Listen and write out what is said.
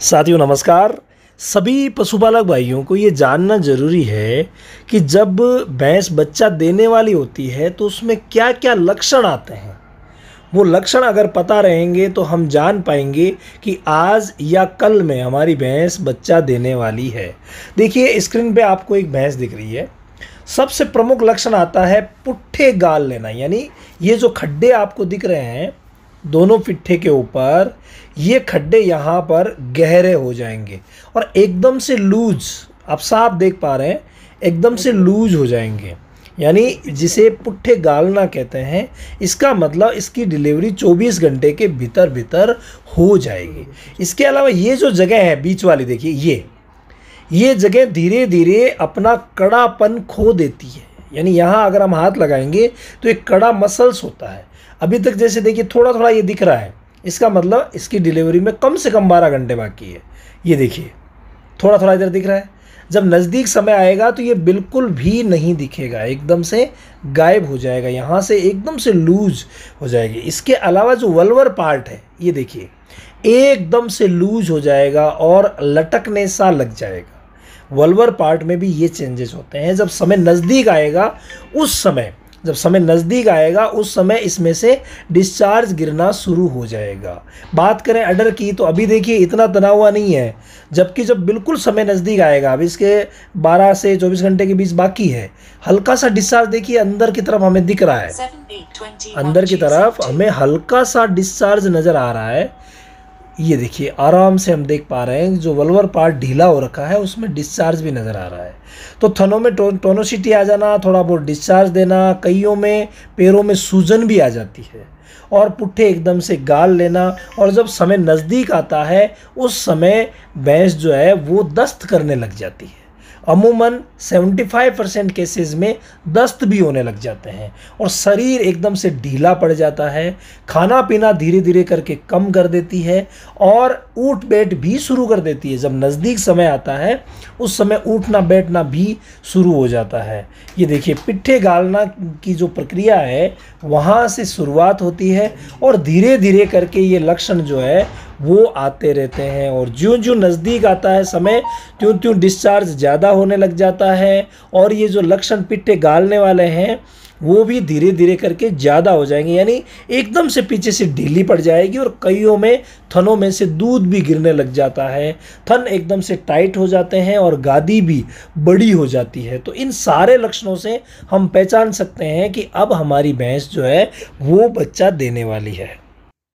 साथियों नमस्कार। सभी पशुपालक भाइयों को ये जानना ज़रूरी है कि जब भैंस बच्चा देने वाली होती है तो उसमें क्या क्या लक्षण आते हैं। वो लक्षण अगर पता रहेंगे तो हम जान पाएंगे कि आज या कल में हमारी भैंस बच्चा देने वाली है। देखिए स्क्रीन पे आपको एक भैंस दिख रही है। सबसे प्रमुख लक्षण आता है पुट्ठे गाल लेना, यानी ये जो खड्डे आपको दिख रहे हैं दोनों पिट्ठे के ऊपर, ये खड्डे यहाँ पर गहरे हो जाएंगे और एकदम से लूज, आप साफ देख पा रहे हैं, एकदम से लूज हो जाएंगे, यानी जिसे पुट्ठे गालना कहते हैं। इसका मतलब इसकी डिलीवरी 24 घंटे के भीतर भीतर हो जाएगी। इसके अलावा ये जो जगह है बीच वाली, देखिए ये जगह धीरे धीरे अपना कड़ापन खो देती है, यानी यहाँ अगर हम हाथ लगाएंगे तो एक कड़ा मसल्स होता है। अभी तक जैसे देखिए थोड़ा थोड़ा ये दिख रहा है, इसका मतलब इसकी डिलीवरी में कम से कम 12 घंटे बाकी है। ये देखिए थोड़ा थोड़ा इधर दिख रहा है, जब नज़दीक समय आएगा तो ये बिल्कुल भी नहीं दिखेगा, एकदम से गायब हो जाएगा, यहाँ से एकदम से लूज हो जाएगी। इसके अलावा जो वल्वर पार्ट है ये देखिए एकदम से लूज हो जाएगा और लटकने सा लग जाएगा। वल्वर पार्ट में भी ये चेंजेस होते हैं जब समय नज़दीक आएगा। उस समय इसमें से डिस्चार्ज गिरना शुरू हो जाएगा। बात करें अडर की तो अभी देखिए इतना तना हुआ नहीं है, जबकि जब बिल्कुल समय नज़दीक आएगा, अब इसके 12 से 24 घंटे के बीच बाकी है, हल्का सा डिस्चार्ज देखिए अंदर की तरफ हमें दिख रहा है। अंदर की तरफ हमें हल्का सा डिस्चार्ज नज़र आ रहा है। ये देखिए आराम से हम देख पा रहे हैं जो वल्वर पार्ट ढीला हो रखा है उसमें डिस्चार्ज भी नज़र आ रहा है। तो थनों में टोनोसिटी आ जाना, थोड़ा बहुत डिस्चार्ज देना, कईयों में पैरों में सूजन भी आ जाती है और पुट्ठे एकदम से गाल लेना। और जब समय नज़दीक आता है उस समय भैंस जो है वो दस्त करने लग जाती है। अमूमन 75% केसेस में दस्त भी होने लग जाते हैं और शरीर एकदम से ढीला पड़ जाता है। खाना पीना धीरे धीरे करके कम कर देती है और उठ बैठ भी शुरू कर देती है। जब नज़दीक समय आता है उस समय उठना बैठना भी शुरू हो जाता है। ये देखिए पिट्ठे गालना की जो प्रक्रिया है वहाँ से शुरुआत होती है और धीरे धीरे करके ये लक्षण जो है वो आते रहते हैं। और ज्यों ज्यों नज़दीक आता है समय त्यों त्यों डिस्चार्ज ज़्यादा होने लग जाता है और ये जो लक्षण पिट्ठे गालने वाले हैं वो भी धीरे धीरे करके ज़्यादा हो जाएंगे, यानी एकदम से पीछे से ढीली पड़ जाएगी। और कईयों में थनों में से दूध भी गिरने लग जाता है, थन एकदम से टाइट हो जाते हैं और गादी भी बड़ी हो जाती है। तो इन सारे लक्षणों से हम पहचान सकते हैं कि अब हमारी भैंस जो है वो बच्चा देने वाली है।